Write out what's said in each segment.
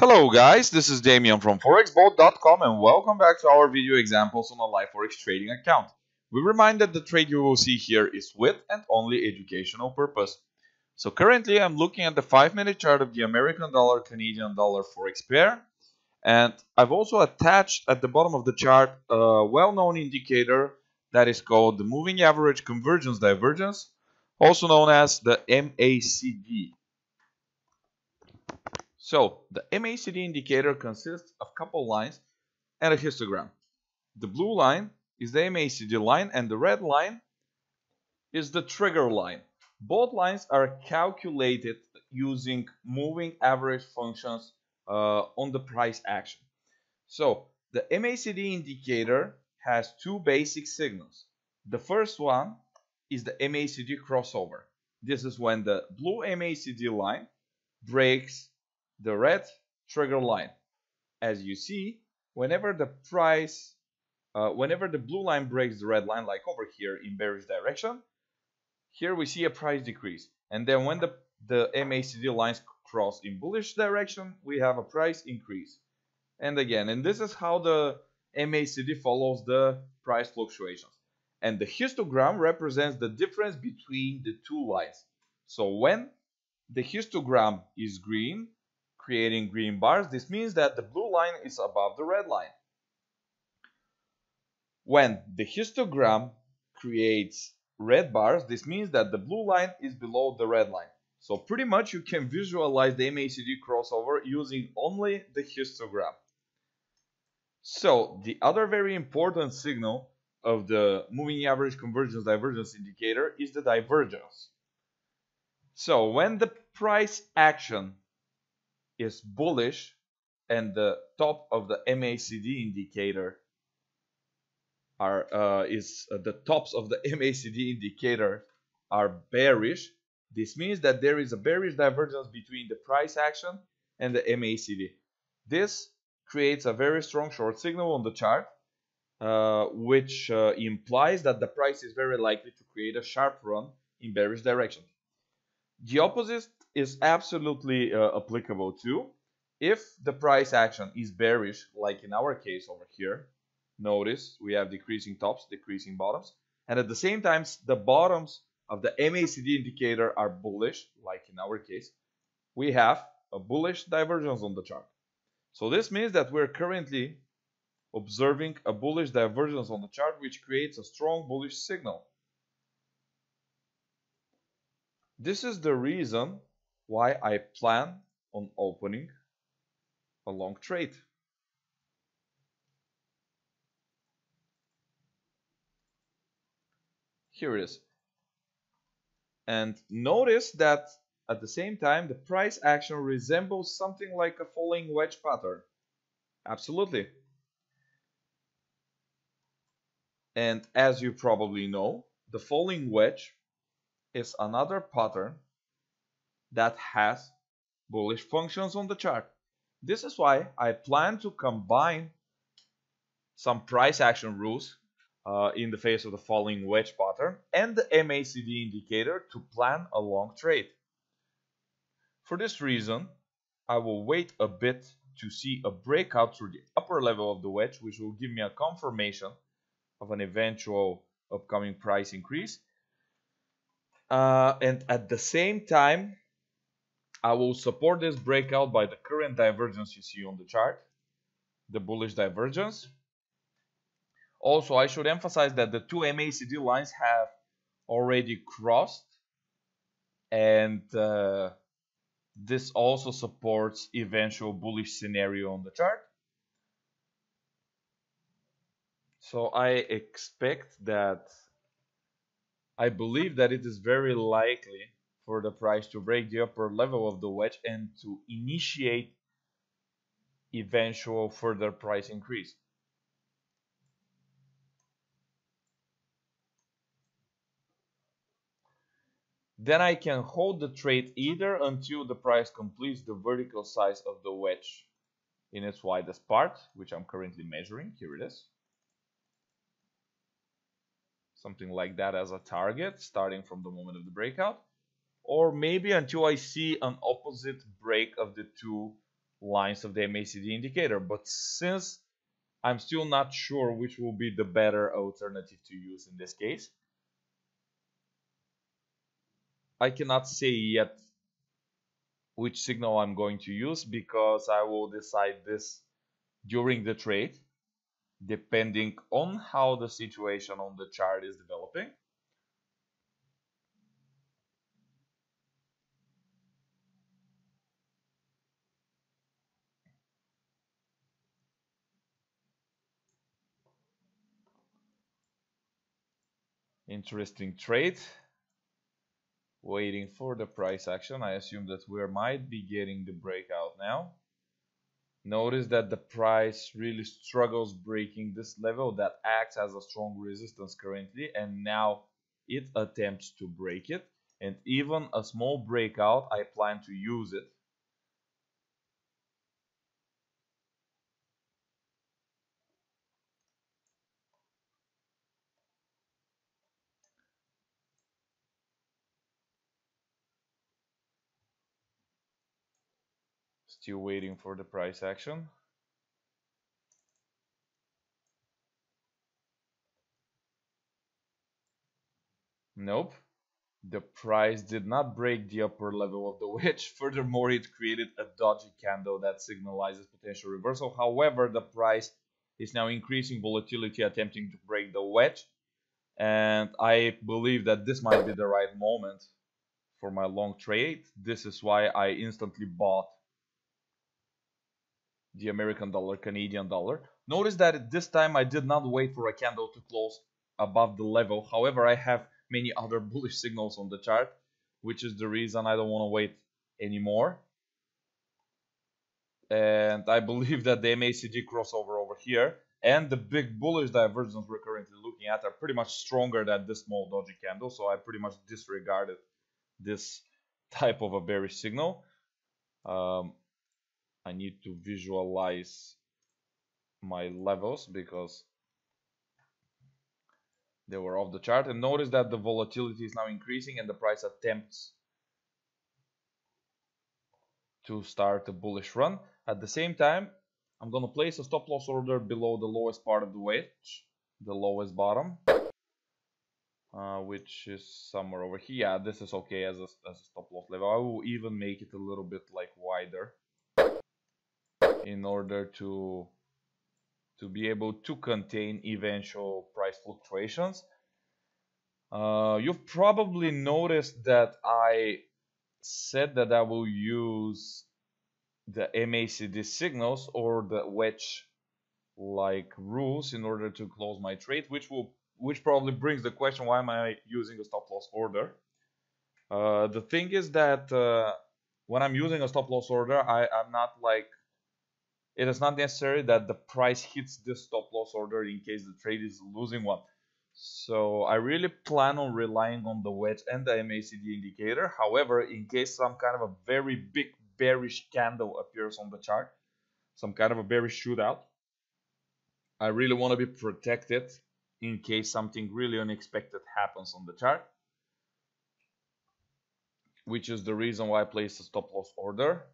Hello guys, this is Damian from forexboat.com and welcome back to our video examples on a live Forex trading account. We remind that the trade you will see here is with and only educational purpose. So currently I'm looking at the 5-minute chart of the American dollar, Canadian dollar Forex pair, and I've also attached at the bottom of the chart a well-known indicator that is called the Moving Average Convergence Divergence, also known as the MACD. So, the MACD indicator consists of a couple lines and a histogram. The blue line is the MACD line and the red line is the trigger line. Both lines are calculated using moving average functions on the price action. So, the MACD indicator has two basic signals. The first one is the MACD crossover. This is when the blue MACD line breaks the red trigger line. As you see, whenever the blue line breaks the red line, like over here in bearish direction, here we see a price decrease. And then when the MACD lines cross in bullish direction, we have a price increase. And again, and this is how the MACD follows the price fluctuations. And the histogram represents the difference between the two lines. So when the histogram is green, creating green bars, this means that the blue line is above the red line. When the histogram creates red bars, this means that the blue line is below the red line. So pretty much you can visualize the MACD crossover using only the histogram. So the other very important signal of the moving average convergence divergence indicator is the divergence. So when the price action is bullish and the top of the MACD indicator are bearish, this means that there is a bearish divergence between the price action and the MACD. This creates a very strong short signal on the chart, which implies that the price is very likely to create a sharp run in bearish direction. The opposite is absolutely applicable too. If the price action is bearish, like in our case over here, notice we have decreasing tops, decreasing bottoms, and at the same time the bottoms of the MACD indicator are bullish, like in our case, we have a bullish divergence on the chart. So this means that we're currently observing a bullish divergence on the chart, which creates a strong bullish signal. This is the reason why I plan on opening a long trade. Here it is. And notice that at the same time the price action resembles something like a falling wedge pattern. Absolutely. And as you probably know, the falling wedge is another pattern that has bullish functions on the chart. This is why I plan to combine some price action rules in the face of the falling wedge pattern and the MACD indicator to plan a long trade. For this reason, I will wait a bit to see a breakout through the upper level of the wedge, which will give me a confirmation of an eventual upcoming price increase. And at the same time, I will support this breakout by the current divergence you see on the chart, the bullish divergence. Also, I should emphasize that the two MACD lines have already crossed, and this also supports eventual bullish scenario on the chart. So I believe that it is very likely for the price to break the upper level of the wedge and to initiate eventual further price increase. Then I can hold the trade either until the price completes the vertical size of the wedge in its widest part, which I'm currently measuring. Here it is. Something like that as a target, starting from the moment of the breakout, or maybe until I see an opposite break of the two lines of the MACD indicator. But since I'm still not sure which will be the better alternative to use in this case, I cannot say yet which signal I'm going to use, because I will decide this during the trade, depending on how the situation on the chart is developing. Interesting trade. Waiting for the price action. I assume that we might be getting the breakout now. Notice that the price really struggles breaking this level that acts as a strong resistance currently, and now it attempts to break it, and even a small breakout, I plan to use it. Still waiting for the price action. Nope, the price did not break the upper level of the wedge. Furthermore, it created a dodgy candle that signalizes potential reversal. However, the price is now increasing volatility, attempting to break the wedge, and I believe that this might be the right moment for my long trade. This is why I instantly bought the American dollar, Canadian dollar. Notice that at this time I did not wait for a candle to close above the level. However, I have many other bullish signals on the chart, which is the reason I don't want to wait anymore. And I believe that the MACD crossover over here and the big bullish divergence we're currently looking at are pretty much stronger than this small dodgy candle, so I pretty much disregarded this type of a bearish signal. I need to visualize my levels because they were off the chart, and notice that the volatility is now increasing and the price attempts to start a bullish run. At the same time, I'm gonna place a stop loss order below the lowest part of the wedge, the lowest bottom, which is somewhere over here. Yeah, this is okay as a stop loss level. I will even make it a little bit like wider in order to be able to contain eventual price fluctuations. You've probably noticed that I said that I will use the MACD signals or the wedge like rules in order to close my trade, which probably brings the question, why am I using a stop loss order? The thing is that when I'm using a stop loss order, I'm not like, it is not necessary that the price hits this stop loss order in case the trade is losing one. So I really plan on relying on the wedge and the MACD indicator. However, in case some kind of a very big bearish candle appears on the chart, some kind of a bearish shootout, I really want to be protected in case something really unexpected happens on the chart, which is the reason why I placed a stop loss order.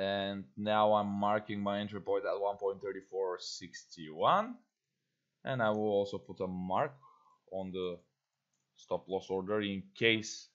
And now I'm marking my entry point at 1.3461, and I will also put a mark on the stop loss order in case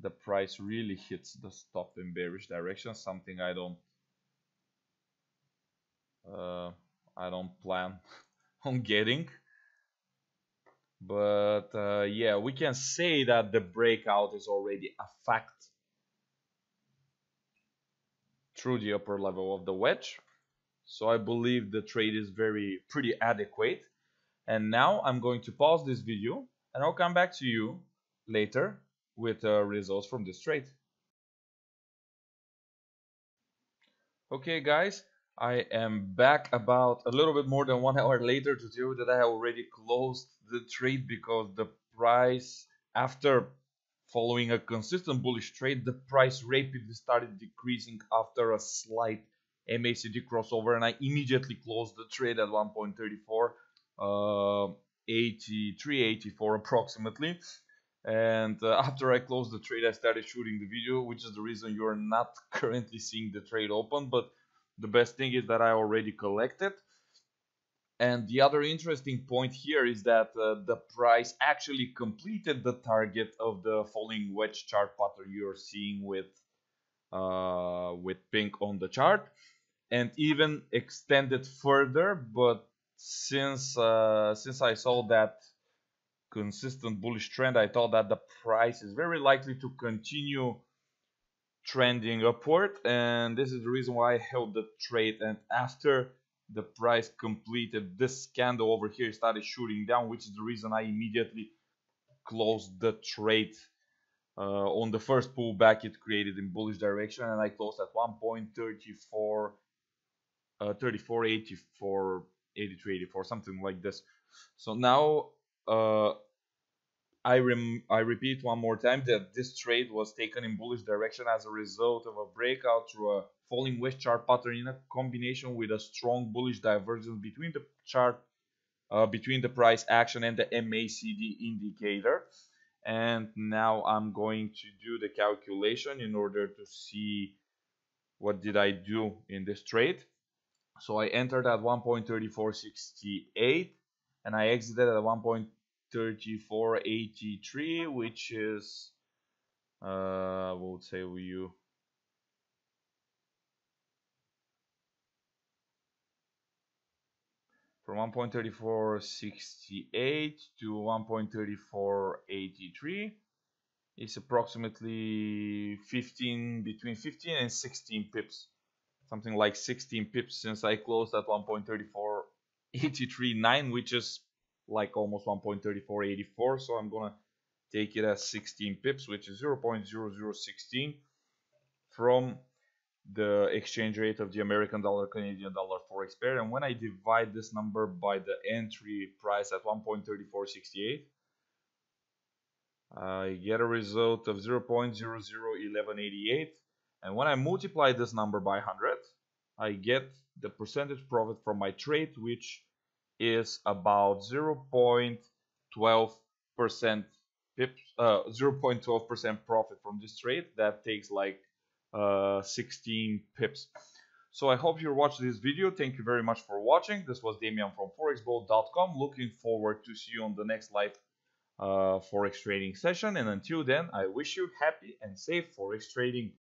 the price really hits the stop in bearish direction, something I don't plan on getting. But yeah, we can say that the breakout is already a fact through the upper level of the wedge, so I believe the trade is pretty adequate. And now I'm going to pause this video, and I'll come back to you later with results from this trade. Okay guys, I am back about a little bit more than 1 hour later to tell you that I already closed the trade, because the price, after following a consistent bullish trade, the price rapidly started decreasing after a slight MACD crossover, and I immediately closed the trade at 1.3483.84 approximately. And after I closed the trade, I started shooting the video, which is the reason you're not currently seeing the trade open. But the best thing is that I already collected. And the other interesting point here is that the price actually completed the target of the falling wedge chart pattern you're seeing with pink on the chart, and even extended further. But since I saw that consistent bullish trend, I thought that the price is very likely to continue trending upward, and this is the reason why I held the trade. And after the price completed, this candle over here started shooting down, which is the reason I immediately closed the trade on the first pullback it created in bullish direction, and I closed at 1.3484, something like this. So now I repeat one more time that this trade was taken in bullish direction as a result of a breakout through a falling wedge chart pattern in a combination with a strong bullish divergence between the chart between the price action and the MACD indicator. And now I'm going to do the calculation in order to see what did I do in this trade. So I entered at 1.3468 and I exited at 1.3483, which is from 1.3468 to 1.3483 is approximately between 15 and 16 pips, something like 16 pips, since I closed at 1.3483.9, which is like almost 1.3484. So I'm gonna take it as 16 pips, which is 0.0016 from the exchange rate of the American dollar Canadian dollar forex pair. And when I divide this number by the entry price at 1.3468, I get a result of 0.001188. And when I multiply this number by 100, I get the percentage profit from my trade, which is about 0.12% pips, 0.12% profit from this trade. That takes like 16 pips. So I hope you watched this video. Thank you very much for watching. This was Damian from forexboat.com. Looking forward to see you on the next live forex trading session, and until then I wish you happy and safe forex trading.